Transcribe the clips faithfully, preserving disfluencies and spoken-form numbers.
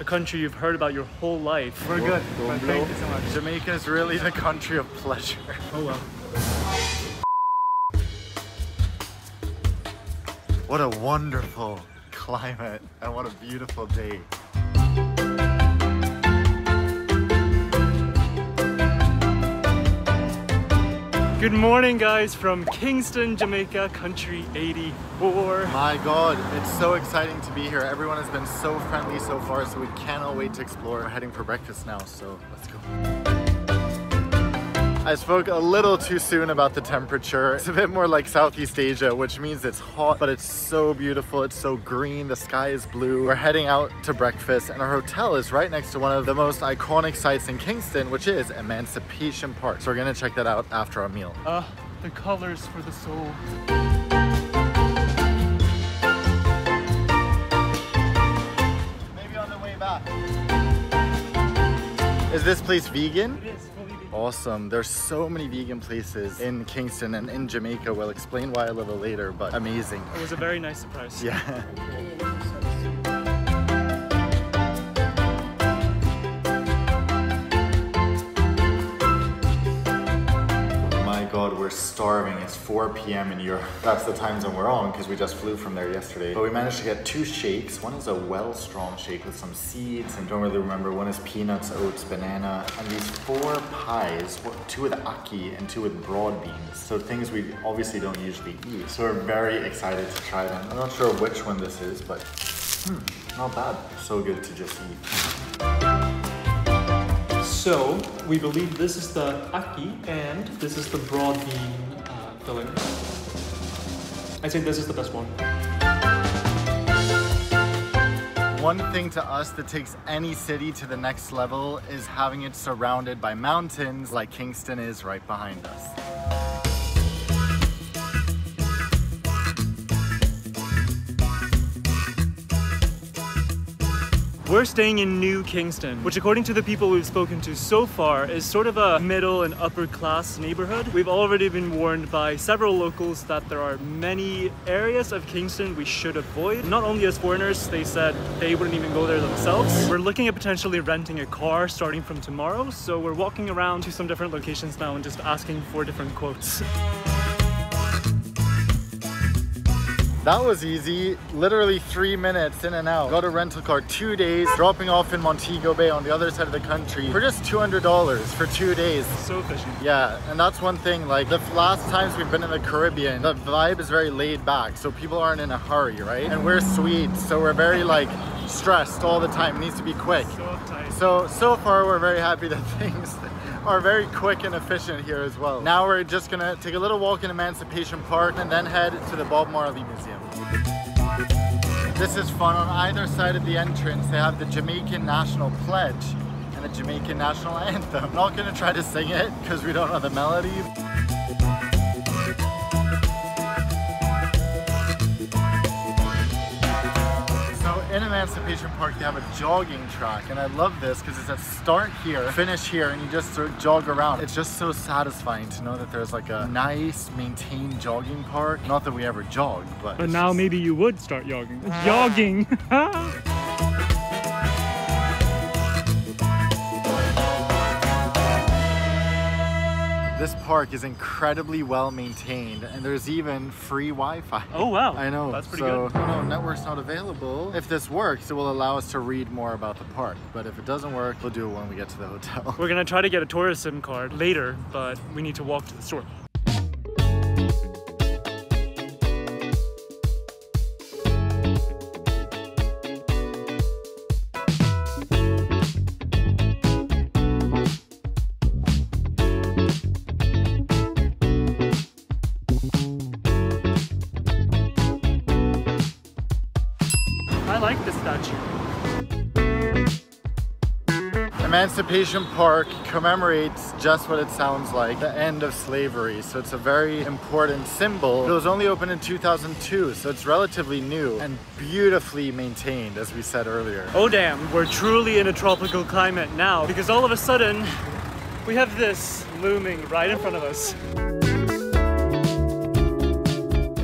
A country you've heard about your whole life. We're good, go but blow. Thank you so much. Jamaica is really the country of pleasure. Oh well. What a wonderful climate and what a beautiful day. Good morning guys from Kingston, Jamaica, country eighty-four. My god, it's so exciting to be here. Everyone has been so friendly so far, so we cannot wait to explore. We're heading for breakfast now, so let's go. I spoke a little too soon about the temperature. It's a bit more like Southeast Asia, which means it's hot, but it's so beautiful. It's so green, the sky is blue. We're heading out to breakfast and our hotel is right next to one of the most iconic sites in Kingston, which is Emancipation Park. So we're gonna check that out after our meal. Ah, uh, the colors for the soul. Maybe on the way back. Is this place vegan? It is. Awesome. There's so many vegan places in Kingston and in Jamaica. We'll explain why a little later, but amazing. It was a very nice surprise. Yeah. My god, we're starving. It's four P M in Europe. That's the time zone we're on because we just flew from there yesterday. But we managed to get two shakes. One is a well strong shake with some seeds and don't really remember. One is peanuts, oats, banana. And these four pies, two with aki and two with broad beans. So things we obviously don't usually eat. So we're very excited to try them. I'm not sure which one this is, but hmm, not bad. So good to just eat. So we believe this is the aki and this is the broad bean. Filling. I think this is the best one. One thing to us that takes any city to the next level is having it surrounded by mountains like Kingston is right behind us. We're staying in New Kingston, which according to the people we've spoken to so far is sort of a middle and upper class neighborhood. We've already been warned by several locals that there are many areas of Kingston we should avoid. Not only as foreigners, they said they wouldn't even go there themselves. We're looking at potentially renting a car starting from tomorrow, so we're walking around to some different locations now and just asking for different quotes. That was easy, literally three minutes in and out. Got a rental car, two days, dropping off in Montego Bay on the other side of the country for just two hundred dollars for two days. So fishy. Yeah, and that's one thing, like the last times we've been in the Caribbean, the vibe is very laid back, so people aren't in a hurry, right? And we're Swedes, so we're very like stressed all the time, it needs to be quick. So uptight. So, so far we're very happy that things are very quick and efficient here as well. Now we're just gonna take a little walk in Emancipation Park and then head to the Bob Marley Museum. This is fun. On either side of the entrance they have the Jamaican National Pledge and the Jamaican National Anthem. I'm not gonna try to sing it because we don't know the melody. In Emancipation Park, they have a jogging track, and I love this because it's a start here, finish here, and you just sort of jog around. It's just so satisfying to know that there's like a nice, maintained jogging park. Not that we ever jogged, but... But now just... maybe you would start jogging. Jogging! This park is incredibly well maintained and there's even free Wi-Fi. Oh wow. I know. That's pretty so, good. No, no, network's not available. If this works, it will allow us to read more about the park. But if it doesn't work, we'll do it when we get to the hotel. We're gonna try to get a tourist SIM card later, but we need to walk to the store. Emancipation Park commemorates just what it sounds like, the end of slavery. So it's a very important symbol. It was only opened in two thousand two, so it's relatively new and beautifully maintained, as we said earlier. Oh damn, we're truly in a tropical climate now because all of a sudden we have this looming right in front of us.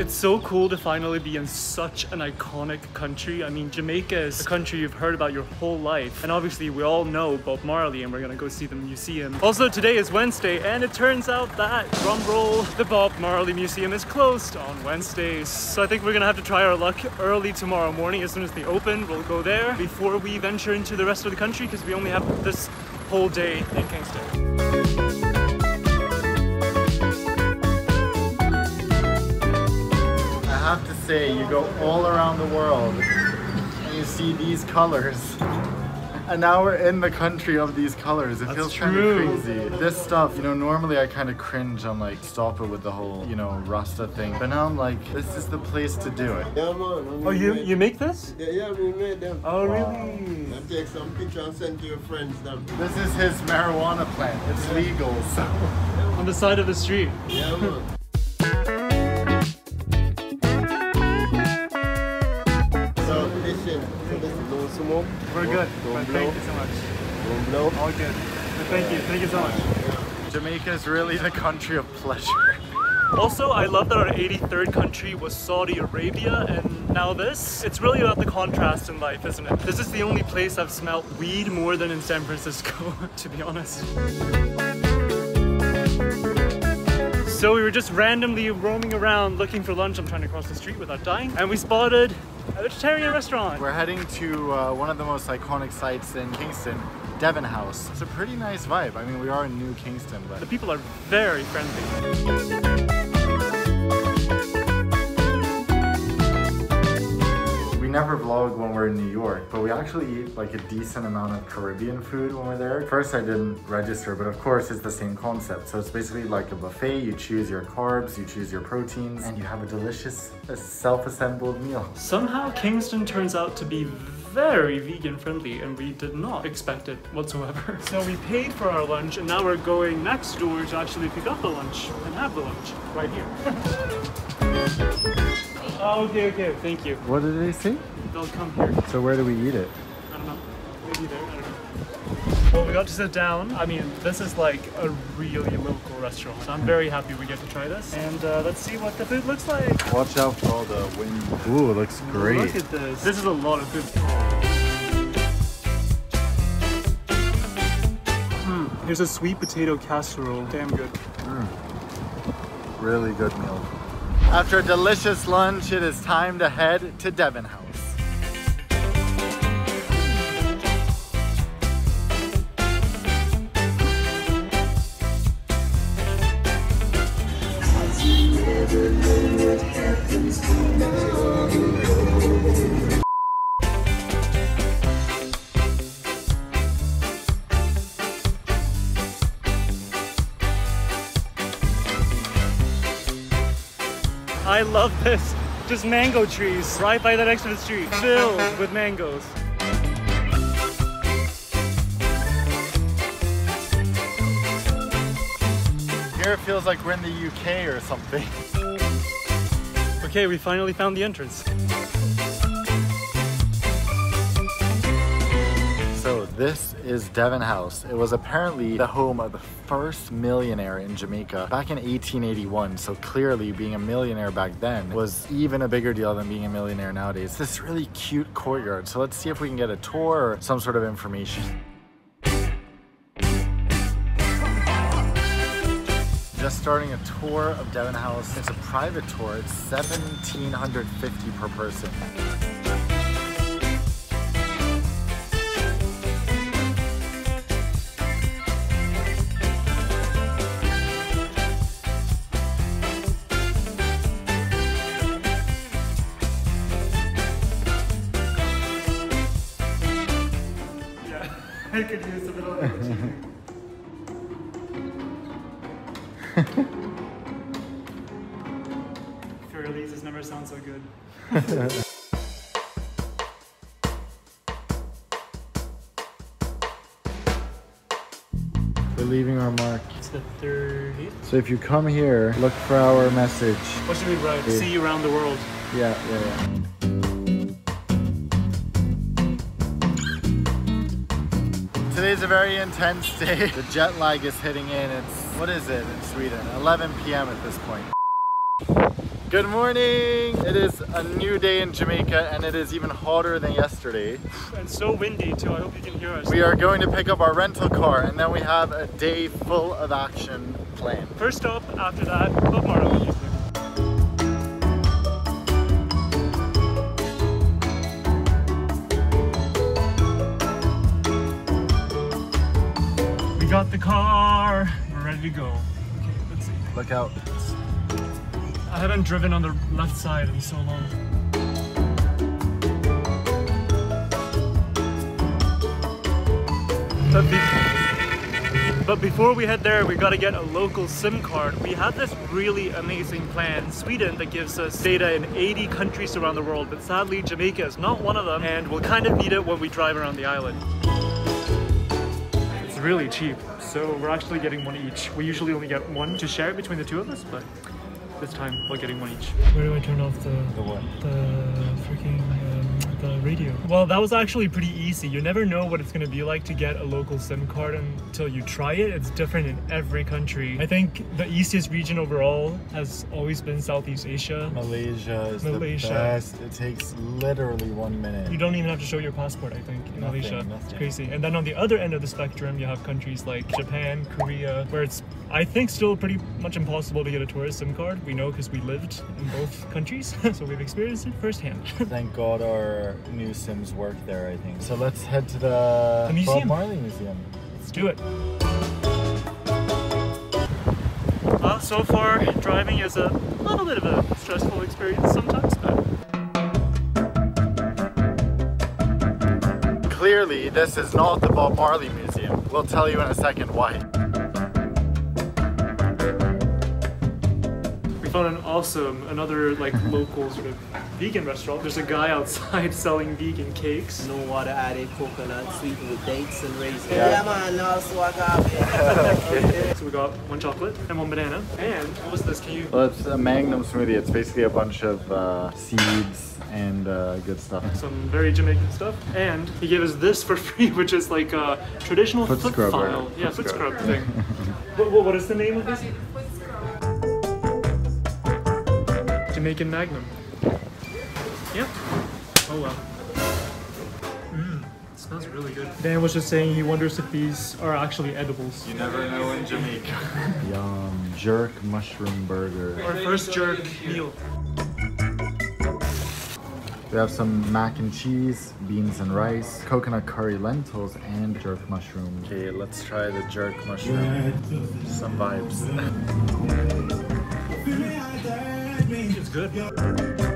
It's so cool to finally be in such an iconic country. I mean, Jamaica is a country you've heard about your whole life, and obviously we all know Bob Marley, and we're gonna go see the museum. Also, today is Wednesday, and it turns out that, drum roll, the Bob Marley Museum is closed on Wednesdays. So I think we're gonna have to try our luck early tomorrow morning. As soon as they open, we'll go there before we venture into the rest of the country, because we only have this whole day in Kingston. I have to say, you go all around the world and you see these colors, and now we're in the country of these colors. It That's feels kind of crazy. This stuff, you know, normally I kind of cringe. I'm like, stop it with the whole, you know, Rasta thing. But now I'm like, this is the place to do it. Yeah, man. I mean, oh, you made, you make this? Yeah, yeah, we made them. Oh, wow. Really? I take some picture and send to your friends. Them. This is his marijuana plant. It's yeah. legal, so. Yeah, on the side of the street. Yeah, man. We're good, but thank you so much. All good. But thank you, thank you so much. Jamaica is really the country of pleasure. Also, I love that our eighty-third country was Saudi Arabia, and now this. It's really about the contrast in life, isn't it? This is the only place I've smelled weed more than in San Francisco, to be honest. So we were just randomly roaming around looking for lunch. I'm trying to cross the street without dying. And we spotted a vegetarian restaurant. We're heading to uh, one of the most iconic sites in Kingston, Devon House. It's a pretty nice vibe. I mean, we are in New Kingston, but the people are very friendly. We never vlog when we're in New York, but we actually eat like a decent amount of Caribbean food when we're there. First, I didn't register, but of course it's the same concept. So it's basically like a buffet. You choose your carbs, you choose your proteins, and you have a delicious self-assembled meal. Somehow Kingston turns out to be very vegan friendly, and we did not expect it whatsoever. So we paid for our lunch, and now we're going next door to actually pick up the lunch and have the lunch right here. Oh, okay, okay, thank you. What did they say? They'll come here. So where do we eat it? I don't know. Maybe there, I don't know. Well, we got to sit down. I mean, this is like a really local restaurant. So I'm very happy we get to try this. And uh, let's see what the food looks like. Watch out for all the wind. Ooh, it looks great. Look at this. This is a lot of food. Mm, here's a sweet potato casserole. Damn good. Mm. Really good meal. After a delicious lunch, it is time to head to Devon House. I love this. Just mango trees right by that next to the street, filled with mangoes. Here it feels like we're in the U K or something. Okay, we finally found the entrance. So this is Devon House. It was apparently the home of the first millionaire in Jamaica back in eighteen eighty-one. So clearly being a millionaire back then was even a bigger deal than being a millionaire nowadays. This really cute courtyard. So let's see if we can get a tour or some sort of information. Just starting a tour of Devon House. It's a private tour. It's seventeen hundred fifty dollars per person. I could use a bit of it. Fairleys has never sounded so good. We're leaving our mark. It's the thirtieth. So if you come here, look for our message. What should we write? Yeah. See you around the world. Yeah, yeah, yeah. Today's a very intense day. The jet lag is hitting in. It's, what is it in Sweden? eleven p m at this point. Good morning! It is a new day in Jamaica and it is even hotter than yesterday. And so windy too, I hope you can hear us. We are going to pick up our rental car and then we have a day full of action planned. First stop after that, Bob Marley Museum. We got the car, we're ready to go. Okay, let's see. Look out. I haven't driven on the left side in so long. But, be but before we head there, we gotta get a local SIM card. We had this really amazing plan in Sweden that gives us data in eighty countries around the world, but sadly Jamaica is not one of them, and we'll kind of need it when we drive around the island. It's really cheap, so we're actually getting one each. We usually only get one to share between the two of us, but this time we're getting one each. Where do I turn off the the what? The freaking um, the radio? Well, that was actually pretty easy. You never know what it's gonna be like to get a local SIM card until you try it. It's different in every country. I think the easiest region overall has always been Southeast Asia. Malaysia is Malaysia. the best. It takes literally one minute. You don't even have to show your passport, I think, in nothing, Malaysia. Nothing. It's crazy. And then on the other end of the spectrum, you have countries like Japan, Korea, where it's, I think, still pretty much impossible to get a tourist SIM card. We know because we lived in both countries, so we've experienced it firsthand. Thank God our new SIMs work there, I think. So let's head to the, the Bob Marley Museum. Let's do it. Well, so far, driving is a little bit of a stressful experience sometimes, but clearly, this is not the Bob Marley Museum. We'll tell you in a second why. Found an awesome, another like local sort of vegan restaurant. There's a guy outside selling vegan cakes. No water added, coconut, sweetened with dates and raisins. Yeah, yeah man, also I got it. Okay. So we got one chocolate and one banana. And what was this? Can you? Well, it's a Magnum smoothie. It's basically a bunch of uh, seeds and uh, good stuff. Some very Jamaican stuff. And he gave us this for free, which is like a traditional foot, foot scrubber. File. Yeah, foot, foot scrub, scrub thing. what, what, what is the name of this? Jamaican Magnum. Yep. Oh well. Mmm, smells really good. Dan was just saying he wonders if these are actually edibles. You never know in Jamaica. Yum. Jerk mushroom burger. Our first jerk meal. We have some mac and cheese, beans and rice, coconut curry lentils, and jerk mushroom. Okay, let's try the jerk mushroom. Some vibes. It's good.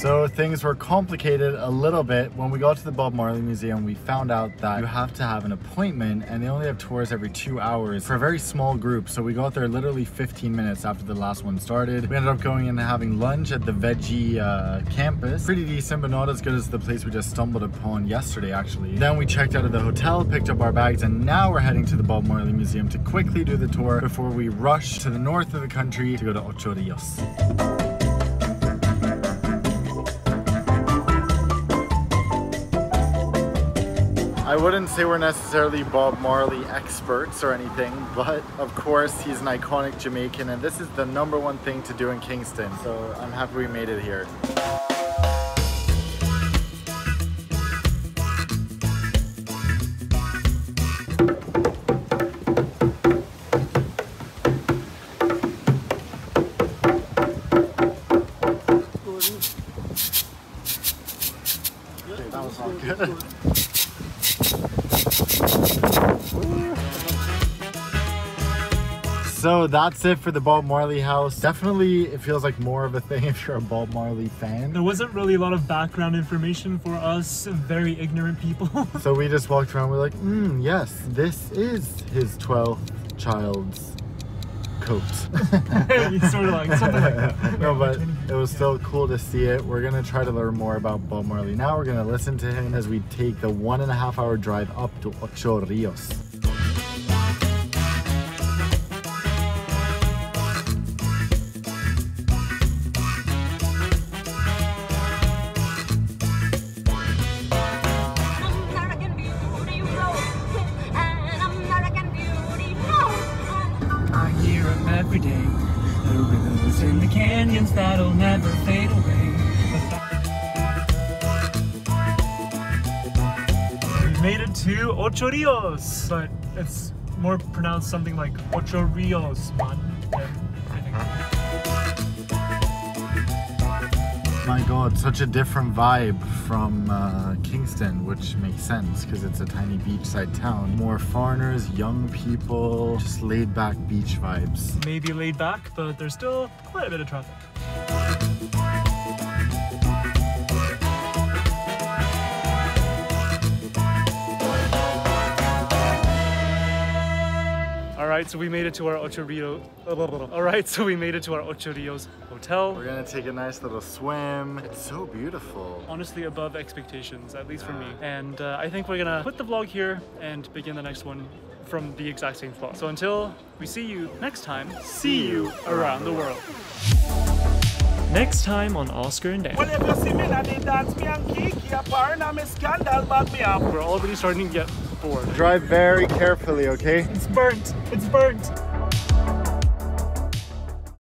So things were complicated a little bit. When we got to the Bob Marley Museum, we found out that you have to have an appointment and they only have tours every two hours for a very small group. So we got there literally fifteen minutes after the last one started. We ended up going and having lunch at the veggie uh, campus. Pretty decent, but not as good as the place we just stumbled upon yesterday, actually. Then we checked out of the hotel, picked up our bags, and now we're heading to the Bob Marley Museum to quickly do the tour before we rush to the north of the country to go to Ocho Rios. I wouldn't say we're necessarily Bob Marley experts or anything, but of course he's an iconic Jamaican and this is the number one thing to do in Kingston, so I'm happy we made it here. Okay, that was all good. So that's it for the Bob Marley house. Definitely it feels like more of a thing if you're a Bob Marley fan. There wasn't really a lot of background information for us very ignorant people. So we just walked around, we're like, mm, yes, this is his twelfth child's coat. Sort of like something like that. No, but it was still cool to see it. We're gonna try to learn more about Bob Marley now. We're gonna listen to him as we take the one and a half hour drive up to Ocho Rios. Every day, the rhythms in the made it to Ocho Rios, but it's more pronounced something like Ocho Rios, man. My God, such a different vibe from uh, Kingston, which makes sense because it's a tiny beachside town. More foreigners, young people, just laid back beach vibes. Maybe laid back, but there's still quite a bit of traffic. Alright, so we made it to our Ocho Rios. Alright, so we made it to our Ocho Rios hotel. We're gonna take a nice little swim. It's so beautiful. Honestly, above expectations, at least yeah. for me. And uh, I think we're gonna quit the vlog here and begin the next one from the exact same spot. So until we see you next time, see you around the world. Next time on Oskar and Dan. We're already starting to get bored. Drive very carefully, okay? It's burnt. It's burnt.